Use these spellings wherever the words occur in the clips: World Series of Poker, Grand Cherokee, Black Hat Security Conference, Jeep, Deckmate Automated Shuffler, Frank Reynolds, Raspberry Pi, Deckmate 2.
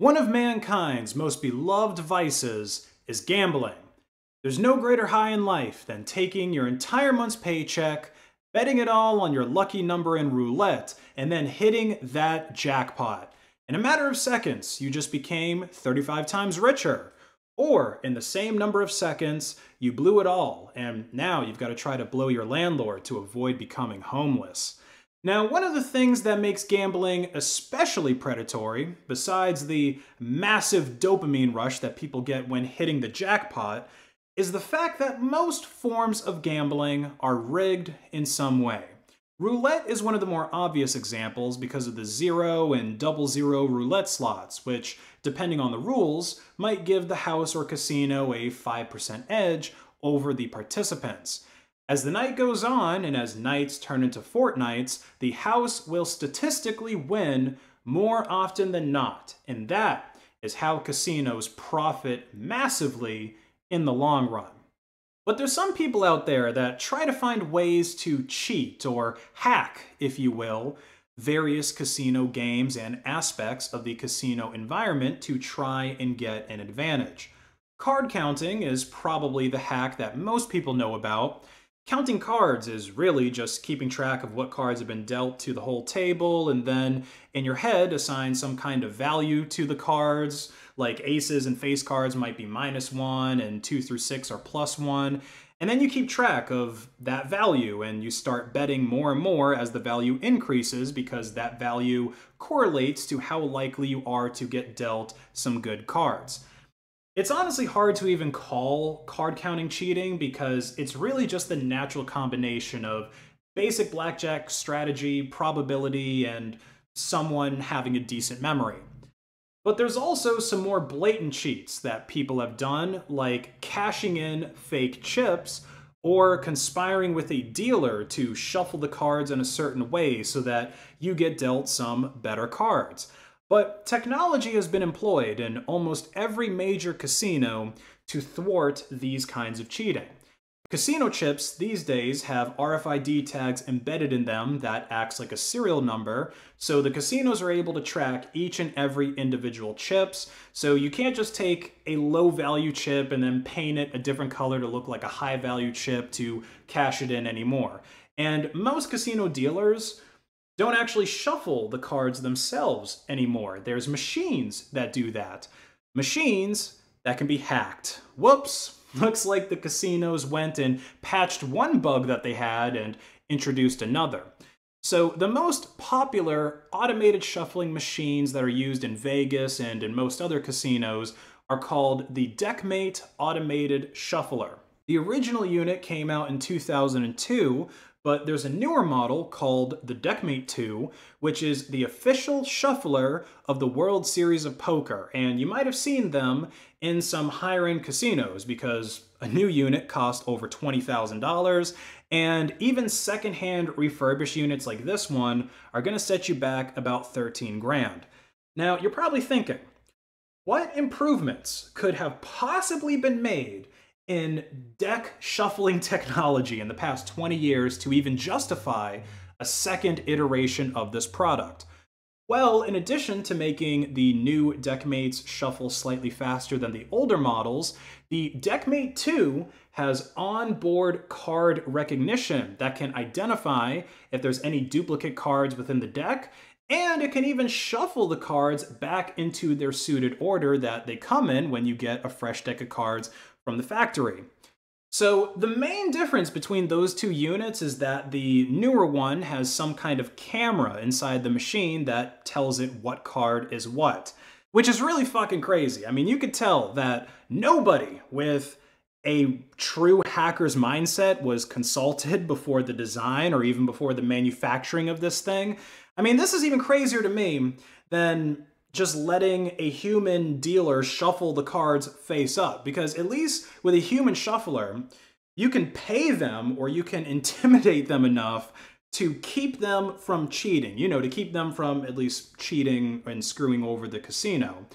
One of mankind's most beloved vices is gambling. There's no greater high in life than taking your entire month's paycheck, betting it all on your lucky number in roulette, and then hitting that jackpot. In a matter of seconds, you just became 35 times richer. Or, in the same number of seconds, you blew it all, and now you've got to try to blow your landlord to avoid becoming homeless. Now, one of the things that makes gambling especially predatory, besides the massive dopamine rush that people get when hitting the jackpot, is the fact that most forms of gambling are rigged in some way. Roulette is one of the more obvious examples because of the 0 and 00 roulette slots, which, depending on the rules, might give the house or casino a 5% edge over the participants. As the night goes on, and as nights turn into fortnights, the house will statistically win more often than not, and that is how casinos profit massively in the long run. But there's some people out there that try to find ways to cheat, or hack, if you will, various casino games and aspects of the casino environment to try and get an advantage. Card counting is probably the hack that most people know about. Counting cards is really just keeping track of what cards have been dealt to the whole table, and then in your head assign some kind of value to the cards. Like aces and face cards might be -1, and 2 through 6 are +1. And then you keep track of that value, and you start betting more and more as the value increases because that value correlates to how likely you are to get dealt some good cards. It's honestly hard to even call card counting cheating because it's really just the natural combination of basic blackjack strategy, probability, and someone having a decent memory. But there's also some more blatant cheats that people have done, like cashing in fake chips or conspiring with a dealer to shuffle the cards in a certain way so that you get dealt some better cards. But technology has been employed in almost every major casino to thwart these kinds of cheating. Casino chips these days have RFID tags embedded in them that acts like a serial number, so the casinos are able to track each and every individual chips, so you can't just take a low-value chip and then paint it a different color to look like a high-value chip to cash it in anymore. And most casino dealers don't actually shuffle the cards themselves anymore. There's machines that do that. Machines that can be hacked. Whoops! Looks like the casinos went and patched one bug that they had and introduced another. So the most popular automated shuffling machines that are used in Vegas and in most other casinos are called the Deckmate Automated Shuffler. The original unit came out in 2002, but there's a newer model called the Deckmate 2, which is the official shuffler of the World Series of Poker, and you might have seen them in some higher-end casinos because a new unit cost over $20,000, and even second-hand refurbished units like this one are going to set you back about 13 grand. Now, you're probably thinking, what improvements could have possibly been made in deck shuffling technology in the past 20 years to even justify a second iteration of this product? Well, in addition to making the new Deckmates shuffle slightly faster than the older models, the Deckmate 2 has onboard card recognition that can identify if there's any duplicate cards within the deck, and it can even shuffle the cards back into their suited order that they come in when you get a fresh deck of cards from the factory. So the main difference between those two units is that the newer one has some kind of camera inside the machine that tells it what card is what, which is really fucking crazy. I mean, you could tell that nobody with a true hacker's mindset was consulted before the design or even before the manufacturing of this thing. I mean, this is even crazier to me than just letting a human dealer shuffle the cards face up, because at least with a human shuffler, you can pay them or you can intimidate them enough to keep them from cheating, you know, to keep them from at least cheating and screwing over the casino.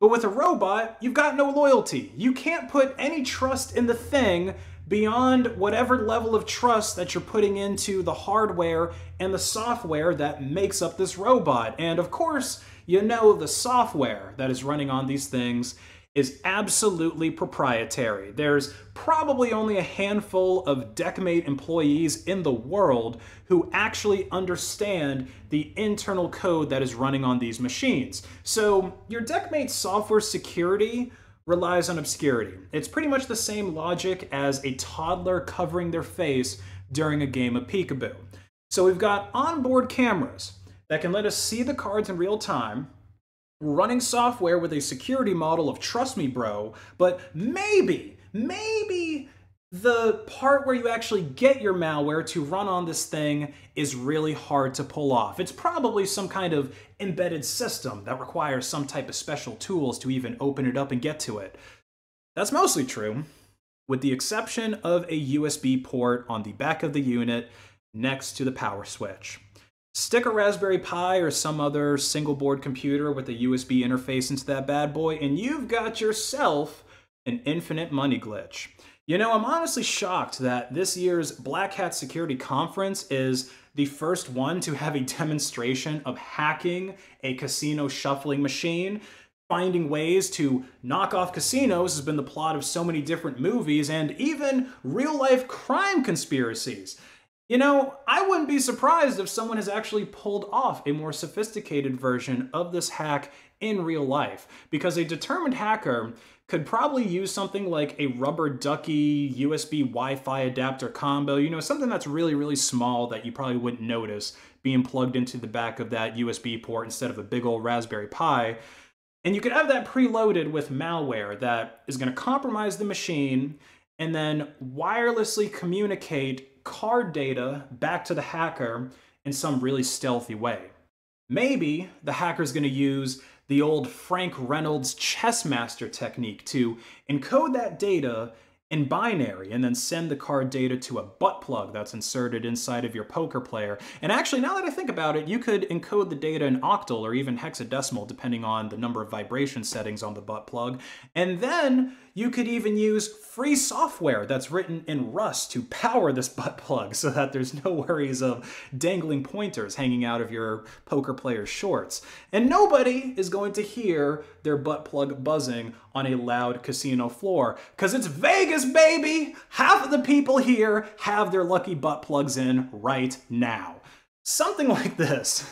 But with a robot, you've got no loyalty. You can't put any trust in the thing beyond whatever level of trust that you're putting into the hardware and the software that makes up this robot. And of course, you know the software that is running on these things is absolutely proprietary. There's probably only a handful of Deckmate employees in the world who actually understand the internal code that is running on these machines. So your Deckmate software security relies on obscurity. It's pretty much the same logic as a toddler covering their face during a game of peekaboo. So we've got onboard cameras that can let us see the cards in real time. We're running software with a security model of trust me bro, but maybe the part where you actually get your malware to run on this thing is really hard to pull off. It's probably some kind of embedded system that requires some type of special tools to even open it up and get to it. That's mostly true, with the exception of a USB port on the back of the unit next to the power switch. Stick a Raspberry Pi or some other single board computer with a USB interface into that bad boy, and you've got yourself an infinite money glitch. You know, I'm honestly shocked that this year's Black Hat Security Conference is the first one to have a demonstration of hacking a casino shuffling machine. Finding ways to knock off casinos has been the plot of so many different movies and even real-life crime conspiracies. You know, I wouldn't be surprised if someone has actually pulled off a more sophisticated version of this hack in real life, because a determined hacker could probably use something like a rubber ducky USB Wi-Fi adapter combo, you know, something that's really, really small that you probably wouldn't notice being plugged into the back of that USB port instead of a big old Raspberry Pi. And you could have that preloaded with malware that is going to compromise the machine and then wirelessly communicate card data back to the hacker in some really stealthy way. Maybe the hacker's going to use the old Frank Reynolds chess master technique to encode that data in binary and then send the card data to a butt plug that's inserted inside of your poker player. And actually, now that I think about it, you could encode the data in octal or even hexadecimal, depending on the number of vibration settings on the butt plug. And then you could even use free software that's written in Rust to power this butt plug so that there's no worries of dangling pointers hanging out of your poker player's shorts. And nobody is going to hear their butt plug buzzing on a loud casino floor, because it's Vegas, baby! Half of the people here have their lucky butt plugs in right now. Something like this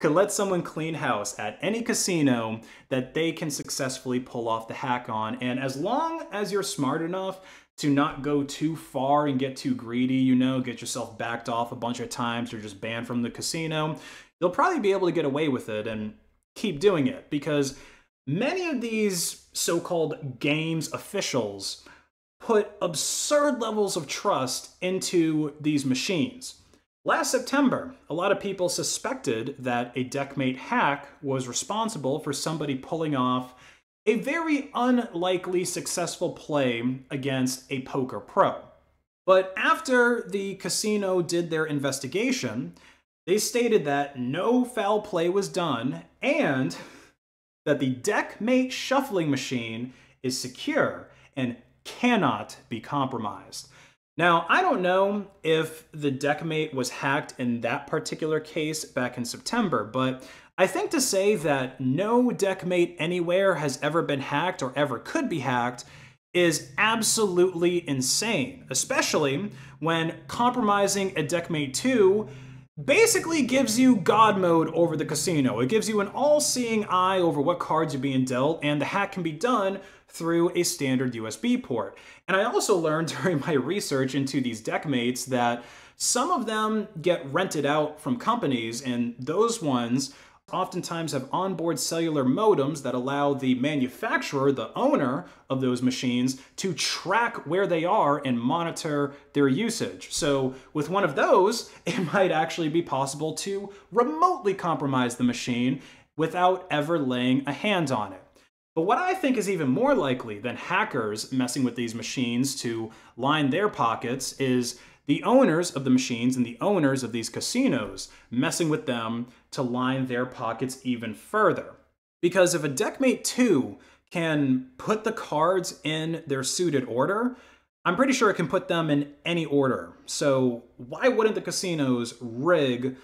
could let someone clean house at any casino that they can successfully pull off the hack on. And as long as you're smart enough to not go too far and get too greedy, you know, get yourself backed off a bunch of times or just banned from the casino, you'll probably be able to get away with it and keep doing it, because many of these so-called games officials put absurd levels of trust into these machines. Last September, a lot of people suspected that a Deckmate hack was responsible for somebody pulling off a very unlikely successful play against a poker pro. But after the casino did their investigation, they stated that no foul play was done and that the Deckmate shuffling machine is secure and cannot be compromised. Now, I don't know if the Deckmate was hacked in that particular case back in September, but I think to say that no Deckmate anywhere has ever been hacked or ever could be hacked is absolutely insane, especially when compromising a Deckmate 2 basically gives you God mode over the casino. It gives you an all-seeing eye over what cards are being dealt, and the hack can be done through a standard USB port. And I also learned during my research into these Deckmates that some of them get rented out from companies, and those ones oftentimes have onboard cellular modems that allow the manufacturer, the owner of those machines, to track where they are and monitor their usage. So with one of those, it might actually be possible to remotely compromise the machine without ever laying a hand on it. But what I think is even more likely than hackers messing with these machines to line their pockets is the owners of the machines and the owners of these casinos messing with them to line their pockets even further. Because if a Deckmate 2 can put the cards in their suited order, I'm pretty sure it can put them in any order. So why wouldn't the casinos rig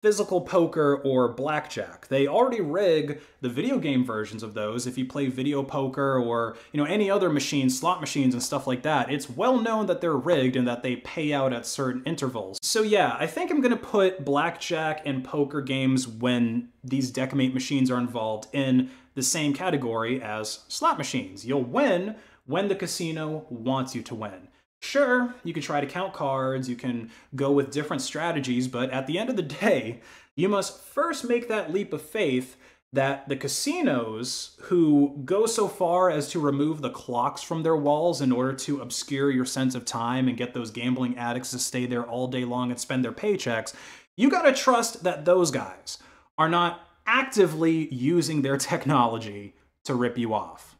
physical poker or blackjack? They already rig the video game versions of those. If you play video poker or, you know, any other machines, slot machines and stuff like that, it's well known that they're rigged and that they pay out at certain intervals. So yeah, I think I'm gonna put blackjack and poker games when these Deckmate machines are involved in the same category as slot machines. You'll win when the casino wants you to win. Sure, you can try to count cards, you can go with different strategies, but at the end of the day, you must first make that leap of faith that the casinos, who go so far as to remove the clocks from their walls in order to obscure your sense of time and get those gambling addicts to stay there all day long and spend their paychecks, you gotta trust that those guys are not actively using their technology to rip you off.